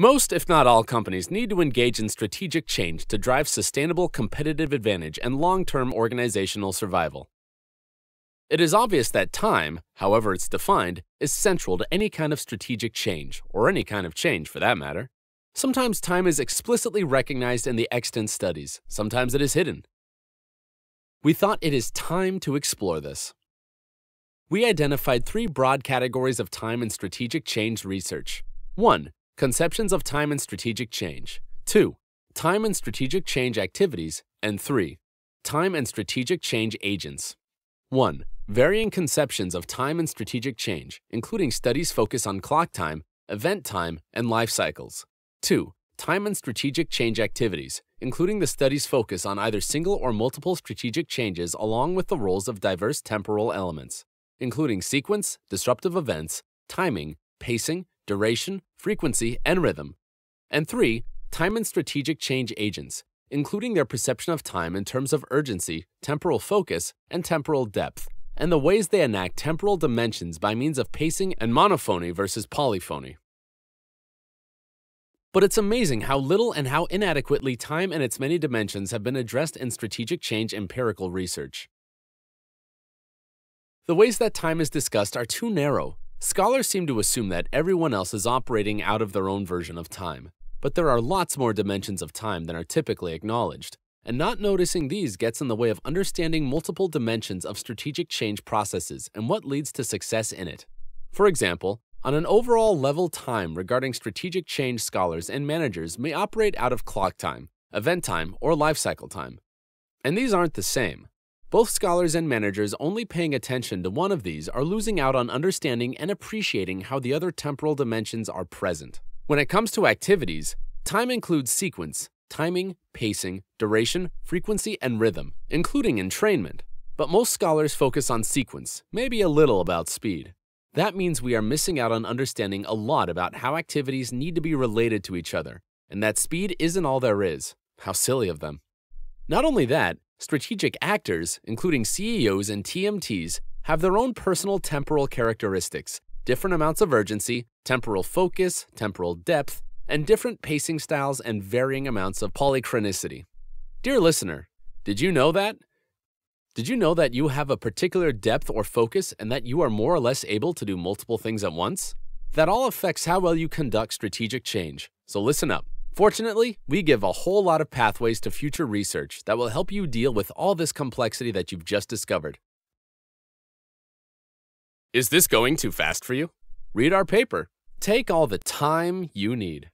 Most, if not all, companies need to engage in strategic change to drive sustainable competitive advantage and long-term organizational survival. It is obvious that time, however it's defined, is central to any kind of strategic change, or any kind of change for that matter. Sometimes time is explicitly recognized in the extant studies, sometimes it is hidden. We thought it is time to explore this. We identified three broad categories of time in strategic change research. 1. Conceptions of time and strategic change. 2. Time and strategic change activities. And 3. Time and strategic change agents. 1. Varying conceptions of time and strategic change, including studies focused on clock time, event time, and life cycles. 2. Time and strategic change activities, including the study's focus on either single or multiple strategic changes along with the roles of diverse temporal elements, including sequence, disruptive events, timing, pacing, duration, frequency, and rhythm. And 3. Time and strategic change agents, including their perception of time in terms of urgency, temporal focus, and temporal depth, and the ways they enact temporal dimensions by means of pacing and monophony versus polyphony. But it's amazing how little and how inadequately time and its many dimensions have been addressed in strategic change empirical research. The ways that time is discussed are too narrow. Scholars seem to assume that everyone else is operating out of their own version of time. But there are lots more dimensions of time than are typically acknowledged, and not noticing these gets in the way of understanding multiple dimensions of strategic change processes and what leads to success in it. For example, on an overall level, time regarding strategic change scholars and managers may operate out of clock time, event time, or life cycle time. And these aren't the same. Both scholars and managers only paying attention to one of these are losing out on understanding and appreciating how the other temporal dimensions are present. When it comes to activities, time includes sequence, timing, pacing, duration, frequency, and rhythm, including entrainment. But most scholars focus on sequence, maybe a little about speed. That means we are missing out on understanding a lot about how activities need to be related to each other, and that speed isn't all there is. How silly of them. Not only that, strategic actors, including CEOs and TMTs, have their own personal temporal characteristics, different amounts of urgency, temporal focus, temporal depth, and different pacing styles and varying amounts of polychronicity. Dear listener, did you know that? Did you know that you have a particular depth or focus and that you are more or less able to do multiple things at once? That all affects how well you conduct strategic change, so listen up. Fortunately, we give a whole lot of pathways to future research that will help you deal with all this complexity that you've just discovered. Is this going too fast for you? Read our paper. Take all the time you need.